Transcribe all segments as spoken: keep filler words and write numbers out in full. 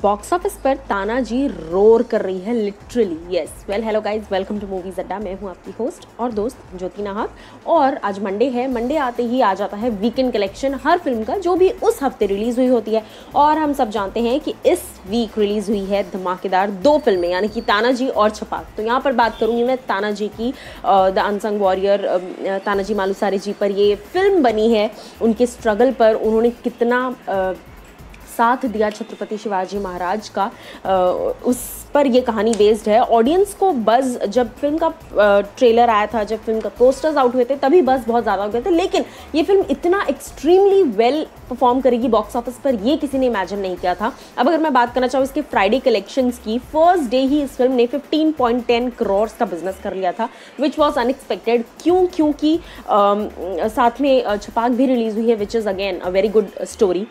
Box office पर Tanaji roar कर रही है literally. Yes, well hello guys, welcome to Moviez Adda. मैं हूं आपकी होस्ट और दोस्त ज्योति नाहक। और आज मंडे है, मंडे आते ही आ जाता है वीकेंड कलेक्शन हर फिल्म का जो भी उस हफ्ते रिलीज़ हुई होती है। और हम सब जानते हैं कि इस वीक रिलीज़ हुई है धमाकेदार दो फिल्में, यानी कि तानाजी और छपाक। तो यहाँ पर बात करूँगी मैं तानाजी की। The unsung warrior Tanaji Malusare ji पर ये फिल्म बनी है, उनके स्ट्रगल पर, उन्होंने कितना uh, साथ दिया छत्रपति शिवाजी महाराज का, उस पर ये कहानी बेस्ड है। ऑडियंस को बज़ जब फिल्म का ट्रेलर आया था, जब फिल्म का पोस्टर्स आउट हुए थे, तभी बज़ बहुत ज़्यादा हो गए थे। लेकिन ये फिल्म इतना एक्सट्रीमली वेल परफॉर्म करेगी बॉक्स ऑफिस पर, ये किसी ने इमेजिन नहीं किया था। अब अगर मैं बात करना चाहूँ इसके फ्राइडे कलेक्शंस की, फर्स्ट डे ही इस फिल्म ने फिफ्टीन पॉइंट टेन करोड़ का बिजनेस कर लिया था, विच वॉज अनएक्सपेक्टेड। क्यों? क्योंकि साथ में छपाक भी रिलीज़ हुई है, which is again a very good story.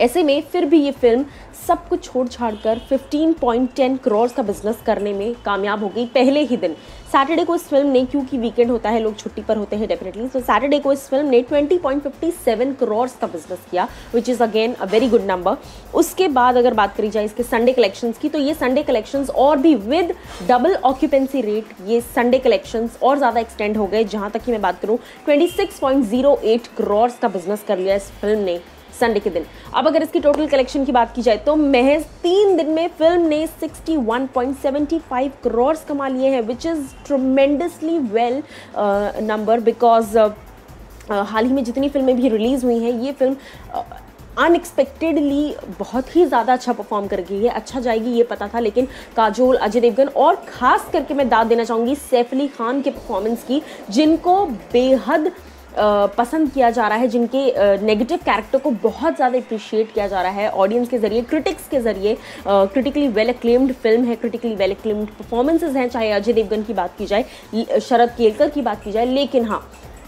ऐसे में फिर भी ये फिल्म सब कुछ छोड़ छाड़ कर फिफ्टीन पॉइंट टेन करोड़ का बिजनेस करने में कामयाब हो गई पहले ही दिन। सैटरडे को इस फिल्म ने, क्योंकि वीकेंड होता है, लोग छुट्टी पर होते हैं डेफिनेटली, तो सैटरडे को इस फिल्म ने twenty point fifty seven crore का बिजनेस किया, which is again a very good number. उसके बाद अगर बात करी जाए इसके संडे कलेक्शंस की, तो ये संडे कलेक्शंस और भी विद डबल ऑक्यूपेंसी रेट, ये संडे कलेक्शंस और ज़्यादा एक्सटेंड हो गए। जहाँ तक कि मैं बात करूँ, twenty six point zero eight crore का बिजनेस कर लिया इस फिल्म ने संडे के दिन। अब अगर इसकी टोटल कलेक्शन की बात की जाए, तो महज तीन दिन में फिल्म ने sixty one point seven five crore कमा लिए हैं, which is tremendously well number. Because हाल ही में जितनी फिल्में भी रिलीज़ हुई हैं, ये फिल्म uh, अनएक्सपेक्टेडली बहुत ही ज़्यादा अच्छा परफॉर्म कर गई है। अच्छा जाएगी ये पता था, लेकिन काजोल, अजय देवगन और ख़ास करके मैं दाद देना चाहूँगी सैफ अली खान के परफॉर्मेंस की, जिनको बेहद पसंद किया जा रहा है, जिनके नेगेटिव कैरेक्टर को बहुत ज़्यादा अप्रिशिएट किया जा रहा है ऑडियंस के ज़रिए, क्रिटिक्स के ज़रिए। क्रिटिकली वेल अक्लेम्ड फिल्म है, क्रिटिकली वेल अक्लेम्ड परफॉर्मेंसेस हैं, चाहे अजय देवगन की बात की जाए, शरद केलकर की बात की जाए। लेकिन हाँ,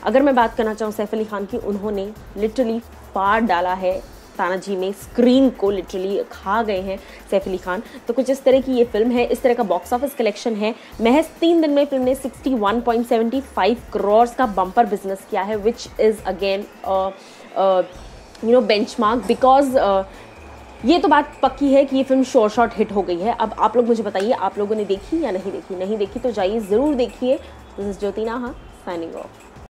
अगर मैं बात करना चाहूँ सैफ अली खान की, उन्होंने लिटरली पार डाला है तानाजी में, स्क्रीन को लिटरली खा गए हैं सैफ अली खान। तो कुछ इस तरह की ये फिल्म है, इस तरह का बॉक्स ऑफिस कलेक्शन है। महज तीन दिन में फिल्म ने sixty one point seven five crore का बम्पर बिजनेस किया है, which is again you know benchmark. Because ये तो बात पक्की है कि ये फिल्म शॉर्ट शॉर्ट हिट हो गई है। अब आप लोग मुझे बताइए, आप लोगों ने देखी या नहीं देखी? नहीं देखी तो जाइए ज़रूर देखिए। दिस इज़ ज्योति नाहा साइनिंग ऑफ।